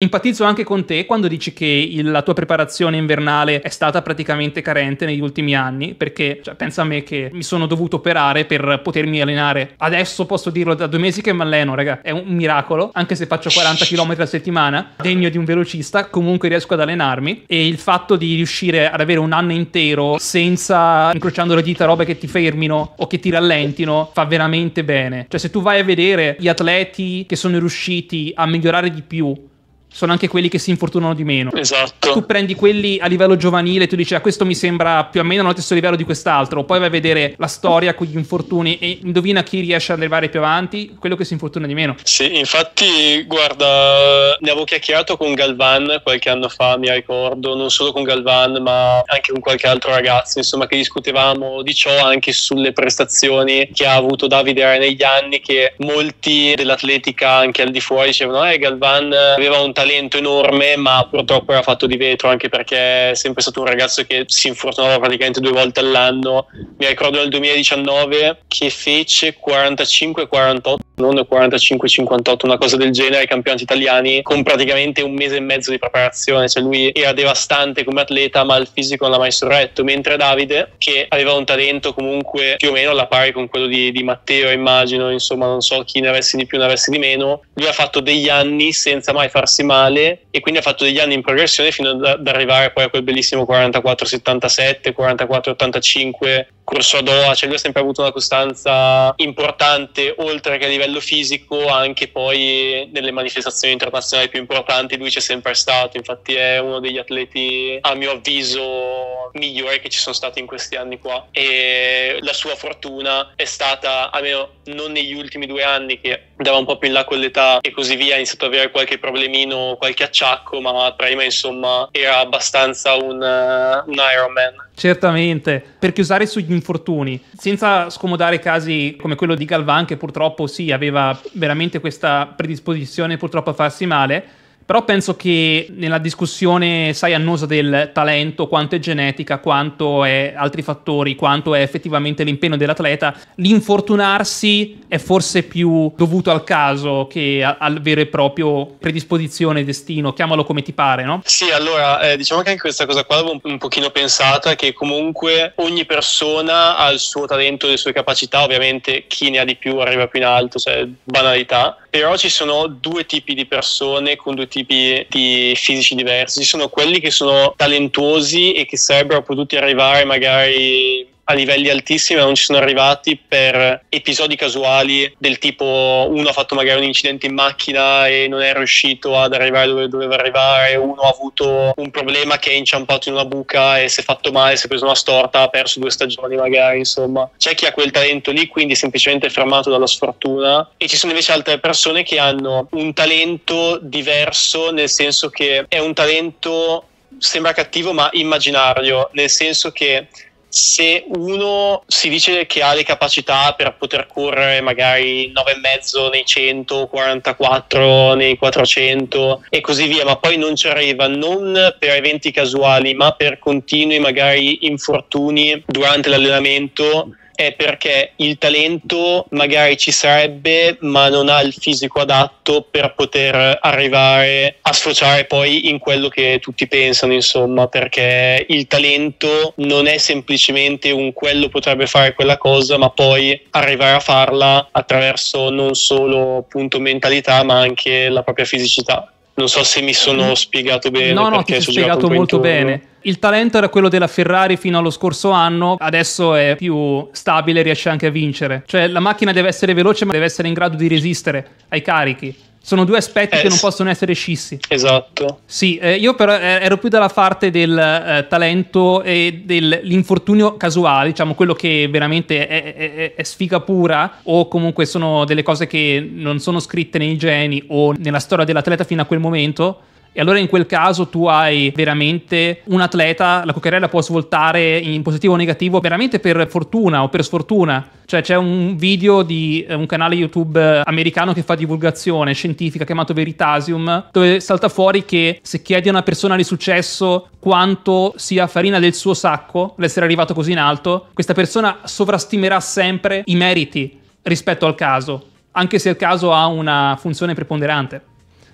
Empatizzo anche con te quando dici che la tua preparazione invernale è stata praticamente carente negli ultimi anni, perché pensa a me che mi sono dovuto operare per potermi allenare. Adesso posso dirlo, da 2 mesi che mi alleno, raga, è un miracolo, anche se faccio 40 km a settimana, degno di un velocista, comunque riesco ad allenarmi, e il fatto di riuscire ad avere un anno intero senza, incrociando le dita, robe che ti fermino o che ti rallentino, fa veramente bene. Cioè, se tu vai a vedere gli atleti che sono riusciti a migliorare di più, sono anche quelli che si infortunano di meno. Esatto. Tu prendi quelli a livello giovanile e tu dici, ah, questo mi sembra più o meno allo stesso livello di quest'altro, poi vai a vedere la storia con gli infortuni e indovina chi riesce ad arrivare più avanti? Quello che si infortuna di meno. Sì, infatti, guarda, ne avevo chiacchierato con Galvan qualche anno fa, mi ricordo, non solo con Galvan ma anche con qualche altro ragazzo, insomma, che discutevamo di ciò, anche sulle prestazioni che ha avuto Davide negli anni, che molti dell'atletica anche al di fuori dicevano, Galvan aveva un talento enorme ma purtroppo era fatto di vetro, anche perché è sempre stato un ragazzo che si infortunava praticamente 2 volte all'anno. Mi ricordo nel 2019 che fece 45-48, non 45-58, una cosa del genere, ai campionati italiani, con praticamente 1 mese e mezzo di preparazione. Cioè, lui era devastante come atleta ma il fisico non l'ha mai sorretto, mentre Davide, che aveva un talento comunque più o meno alla pari con quello di Matteo, immagino, insomma, non so chi ne avesse di più, ne avesse di meno, lui ha fatto degli anni senza mai farsi male, e quindi ha fatto degli anni in progressione fino ad arrivare poi a quel bellissimo 44-77, 44-85 corso a Doha. Cioè, lui ha sempre avuto una costanza importante, oltre che a livello fisico, anche poi nelle manifestazioni internazionali più importanti lui c'è sempre stato. Infatti è uno degli atleti, a mio avviso, migliori che ci sono stati in questi anni qua, e la sua fortuna è stata, almeno non negli ultimi 2 anni, che andava un po' più in là con l'età e così via, ha iniziato ad avere qualche problemino, qualche acciacco, ma prima, insomma, era abbastanza un Ironman. Certamente. Per chiusare sugli infortuni, senza scomodare casi come quello di Galvan, che purtroppo sì, aveva veramente questa predisposizione purtroppo a farsi male, però penso che nella discussione, sai, annosa del talento, quanto è genetica, quanto è altri fattori, quanto è effettivamente l'impegno dell'atleta, l'infortunarsi è forse più dovuto al caso che al vero e proprio predisposizione, destino, chiamalo come ti pare, no? Sì, allora, diciamo che anche questa cosa qua l'avevo un pochino pensata, che comunque ogni persona ha il suo talento, le sue capacità, ovviamente chi ne ha di più arriva più in alto, cioè banalità, però ci sono 2 tipi di persone con 2 tipi di fisici diversi. Ci sono quelli che sono talentuosi e che sarebbero potuti arrivare magari a livelli altissimi, ma non ci sono arrivati per episodi casuali, del tipo uno ha fatto magari un incidente in macchina e non è riuscito ad arrivare dove doveva arrivare, uno ha avuto un problema che è inciampato in una buca e si è fatto male, si è preso una storta, ha perso 2 stagioni magari, insomma. C'è chi ha quel talento lì, quindi semplicemente fermato dalla sfortuna, e ci sono invece altre persone che hanno un talento diverso, nel senso che è un talento, sembra cattivo, ma immaginario, nel senso che se uno si dice che ha le capacità per poter correre magari 9,5 nei 100, 44 nei 400 e così via, ma poi non ci arriva, non per eventi casuali ma per continui magari infortuni durante l'allenamento, è perché il talento magari ci sarebbe ma non ha il fisico adatto per poter arrivare a sfociare poi in quello che tutti pensano, insomma, perché il talento non è semplicemente un quello potrebbe fare quella cosa, ma poi arrivare a farla attraverso non solo appunto mentalità ma anche la propria fisicità. Non so se mi sono spiegato bene. No, no, ti sei spiegato molto bene. Il talento era quello della Ferrari fino allo scorso anno, adesso è più stabile, riesce anche a vincere. Cioè, la macchina deve essere veloce ma deve essere in grado di resistere ai carichi. Sono 2 aspetti che non possono essere scissi. Esatto. Sì, io però ero più dalla parte del talento e dell'infortunio casuale, diciamo quello che veramente è sfiga pura, o comunque sono delle cose che non sono scritte nei geni o nella storia dell'atleta fino a quel momento. E allora in quel caso tu hai veramente un atleta, la cui carriera può svoltare in positivo o negativo veramente per fortuna o per sfortuna. Cioè, c'è un video di un canale YouTube americano che fa divulgazione scientifica chiamato Veritasium, dove salta fuori che se chiedi a una persona di successo quanto sia farina del suo sacco l'essere arrivato così in alto, questa persona sovrastimerà sempre i meriti rispetto al caso, anche se il caso ha una funzione preponderante.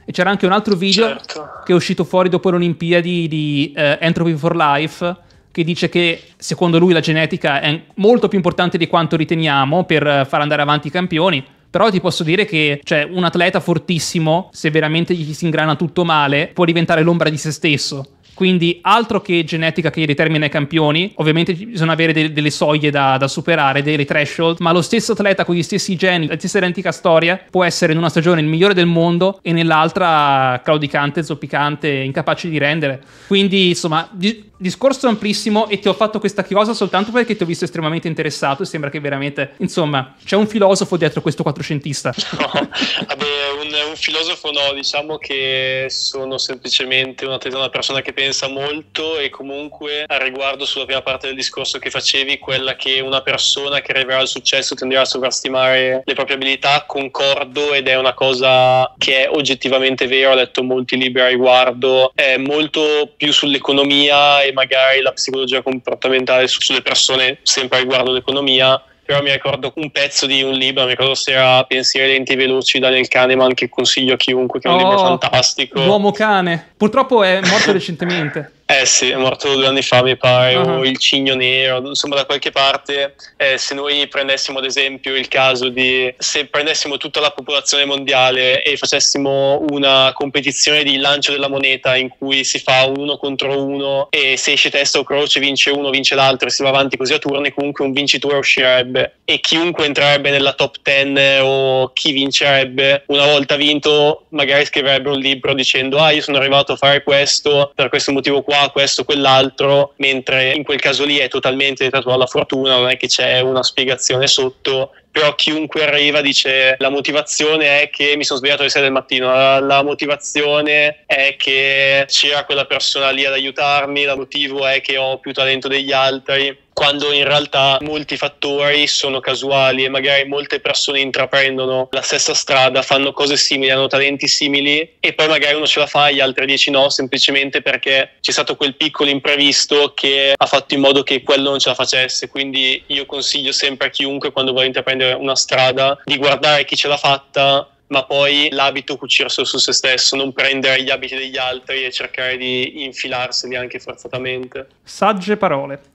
E c'era anche un altro video, certo, che è uscito fuori dopo le Olimpiadi di Entropy for Life, che dice che secondo lui la genetica è molto più importante di quanto riteniamo per far andare avanti i campioni. Però ti posso dire che, cioè, un atleta fortissimo, se veramente gli si ingrana tutto male, può diventare l'ombra di se stesso. Quindi altro che genetica che determina i campioni, ovviamente bisogna avere delle soglie da superare, dei threshold, ma lo stesso atleta con gli stessi geni, la stessa identica storia, può essere in una stagione il migliore del mondo e nell'altra claudicante, zoppicante, incapace di rendere. Quindi insomma, discorso amplissimo, e ti ho fatto questa chiosa soltanto perché ti ho visto estremamente interessato e sembra che veramente, insomma, c'è un filosofo dietro questo quattrocentista. No, vabbè, un filosofo no, diciamo che sono semplicemente una persona che pensa molto, e comunque a riguardo sulla prima parte del discorso che facevi, quella che una persona che arriverà al successo tenderà a sovrastimare le proprie abilità, concordo, ed è una cosa che è oggettivamente vera. Ho letto molti libri a riguardo, è molto più sull'economia e magari la psicologia comportamentale sulle persone, sempre riguardo l'economia. Però mi ricordo un pezzo di un libro, mi ricordo se era Pensieri lenti e veloci, Daniel Kahneman, che consiglio a chiunque, che è un libro fantastico. L'uomo cane, purtroppo è morto recentemente. Eh sì, è morto 2 anni fa mi pare, o Il cigno nero, insomma da qualche parte. Se noi prendessimo ad esempio il caso di, se prendessimo tutta la popolazione mondiale e facessimo una competizione di lancio della moneta in cui si fa 1 contro 1 e se esce testa o croce vince uno, vince l'altro e si va avanti così a turni, comunque un vincitore uscirebbe, e chiunque entrerebbe nella top 10 o chi vincerebbe, una volta vinto magari scriverebbe un libro dicendo io sono arrivato a fare questo per questo motivo qua, questo, quell'altro, mentre in quel caso lì è totalmente dettato alla fortuna, non è che c'è una spiegazione sotto. Però chiunque arriva dice la motivazione è che mi sono svegliato alle 6 del mattino, la motivazione è che c'era quella persona lì ad aiutarmi, il motivo è che ho più talento degli altri, quando in realtà molti fattori sono casuali e magari molte persone intraprendono la stessa strada, fanno cose simili, hanno talenti simili e poi magari uno ce la fa e gli altri 10 no, semplicemente perché c'è stato quel piccolo imprevisto che ha fatto in modo che quello non ce la facesse. Quindi io consiglio sempre a chiunque, quando vuole intraprendere una strada, di guardare chi ce l'ha fatta, ma poi l'abito cucirselo su se stesso, non prendere gli abiti degli altri e cercare di infilarseli anche forzatamente. Sagge parole.